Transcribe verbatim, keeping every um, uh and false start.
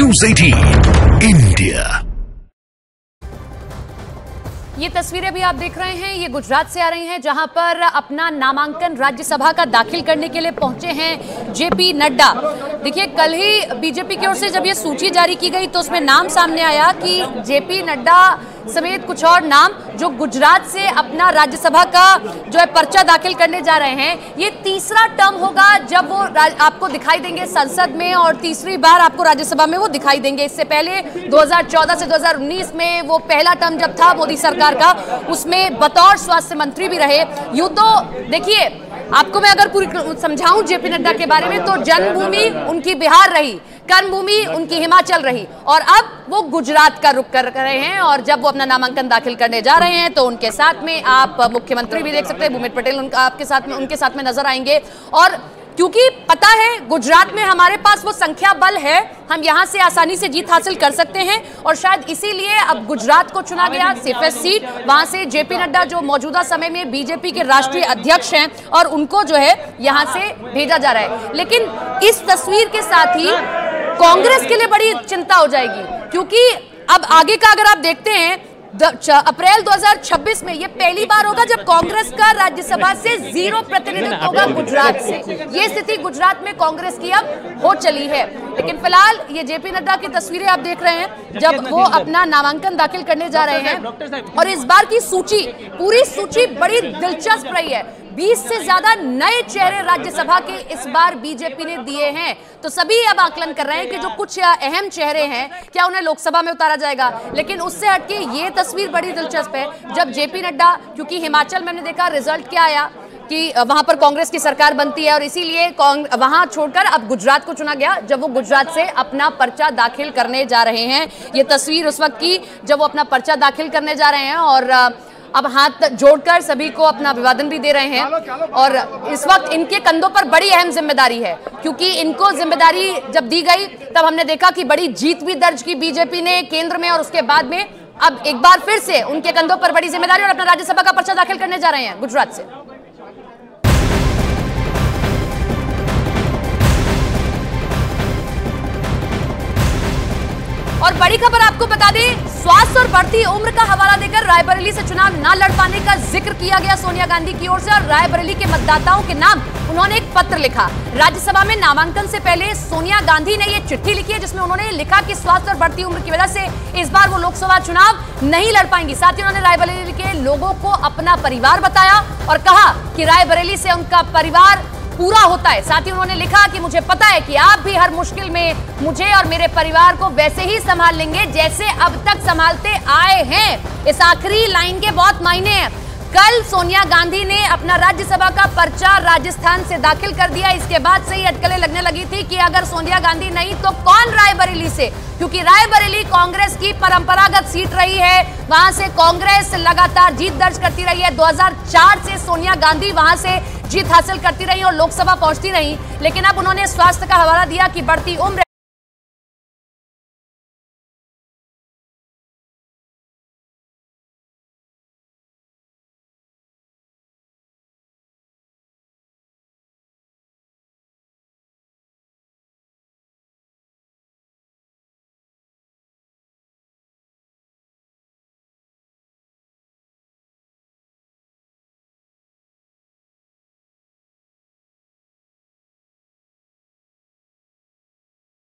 News अठारह India. ये तस्वीरें भी आप देख रहे हैं, ये गुजरात से आ रही हैं, जहां पर अपना नामांकन राज्यसभा का दाखिल करने के लिए पहुंचे हैं जेपी नड्डा। देखिए, कल ही बीजेपी की ओर से जब ये सूची जारी की गई तो उसमें नाम सामने आया कि जेपी नड्डा समेत कुछ और नाम जो गुजरात से अपना राज्यसभा का जो है पर्चा दाखिल करने जा रहे हैं। ये तीसरा टर्म होगा जब वो आपको दिखाई देंगे संसद में, और तीसरी बार आपको राज्यसभा में वो दिखाई देंगे। इससे पहले दो हज़ार चौदह से दो हज़ार उन्नीस में वो पहला टर्म जब था मोदी सरकार का, उसमें बतौर स्वास्थ्य मंत्री भी रहे। यूं तो देखिए, आपको मैं अगर पूरी समझाऊं जेपी नड्डा के बारे में तो जन्मभूमि उनकी बिहार रही, कर्मभूमि उनकी हिमाचल रही, और अब वो गुजरात का रुख कर रहे हैं। और जब वो अपना नामांकन दाखिल करने जा रहे हैं तो उनके साथ में आप मुख्यमंत्री भी देख सकते हैं, भूपेंद्र पटेल उनका आपके साथ में उनके साथ में नजर आएंगे। और क्योंकि पता है गुजरात में हमारे पास वो संख्या बल है, हम यहाँ से आसानी से जीत हासिल कर सकते हैं, और शायद इसीलिए अब गुजरात को चुना गया सेफेस्ट सीट। वहाँ से जेपी नड्डा जो मौजूदा समय में बीजेपी के राष्ट्रीय अध्यक्ष हैं, और उनको जो है यहाँ से भेजा जा रहा है। लेकिन इस तस्वीर के साथ ही कांग्रेस के लिए बड़ी चिंता हो जाएगी, क्योंकि अब आगे का अगर आप देखते हैं अप्रैल दो हज़ार छब्बीस में ये पहली बार होगा जब कांग्रेस का राज्यसभा से जीरो प्रतिनिधित्व होगा गुजरात से। ये स्थिति गुजरात में कांग्रेस की अब हो चली है। लेकिन फिलहाल ये जेपी नड्डा की तस्वीरें आप देख रहे हैं जब वो अपना नामांकन दाखिल करने जा रहे हैं। और इस बार की सूची, पूरी सूची बड़ी दिलचस्प रही है। बीस से ज्यादा नए चेहरे राज्यसभा के इस बार बीजेपी ने दिए हैं, तो सभी अब आकलन कर रहे हैं कि जो कुछ अहम चेहरे हैं क्या उन्हें लोकसभा में उतारा जाएगा। लेकिन उससे हटके ये तस्वीर बड़ी दिलचस्प है जब जेपी नड्डा, क्योंकि हिमाचल में हमने देखा रिजल्ट क्या आया कि वहां पर कांग्रेस की सरकार बनती है, और इसीलिए वहां छोड़कर अब गुजरात को चुना गया जब वो गुजरात से अपना पर्चा दाखिल करने जा रहे हैं। ये तस्वीर उस वक्त की जब वो अपना पर्चा दाखिल करने जा रहे हैं, और अब हाथ जोड़कर सभी को अपना अभिवादन भी दे रहे हैं। और इस वक्त इनके कंधों पर बड़ी अहम जिम्मेदारी है, क्योंकि इनको जिम्मेदारी जब दी गई तब हमने देखा कि बड़ी जीत भी दर्ज की बीजेपी ने केंद्र में, और उसके बाद में अब एक बार फिर से उनके कंधों पर बड़ी जिम्मेदारी, और अपना राज्यसभा का पर्चा दाखिल करने जा रहे हैं गुजरात से। और बड़ी खबर आपको बता दें, स्वास्थ्य और बढ़ती उम्र का हवाला देकर रायबरेली से चुनाव न लड़ पाने का जिक्र किया गया सोनिया गांधी की ओर से, और रायबरेली के मतदाताओं के नाम उन्होंने एक पत्र लिखा। राज्यसभा में नामांकन से पहले सोनिया गांधी ने यह चिट्ठी लिखी है जिसमें उन्होंने लिखा कि स्वास्थ्य और बढ़ती उम्र की वजह से इस बार वो लोकसभा चुनाव नहीं लड़ पाएंगी। साथ ही उन्होंने रायबरेली के लोगों को अपना परिवार बताया और कहा कि रायबरेली से उनका परिवार पूरा होता है। साथ ही उन्होंने लिखा कि मुझे पता है कि आप भी हर मुश्किल में मुझे और मेरे परिवार को वैसे ही संभाल लेंगे जैसे अब तक संभालते आए हैं। इस आखिरी लाइन के बहुत मायने हैं। कल सोनिया गांधी ने अपना राज्यसभा का पर्चा राजस्थान से दाखिल कर दिया। इसके बाद से ही अटकलें लगने लगी थी कि अगर सोनिया गांधी नहीं तो कौन रायबरेली से, क्योंकि रायबरेली कांग्रेस की परंपरागत सीट रही है। वहां से कांग्रेस लगातार जीत दर्ज करती रही है। दो हज़ार चार से सोनिया गांधी वहां से जीत हासिल करती रही और लोकसभा पहुंचती रही। लेकिन अब उन्होंने स्वास्थ्य का हवाला दिया कि बढ़ती उम्र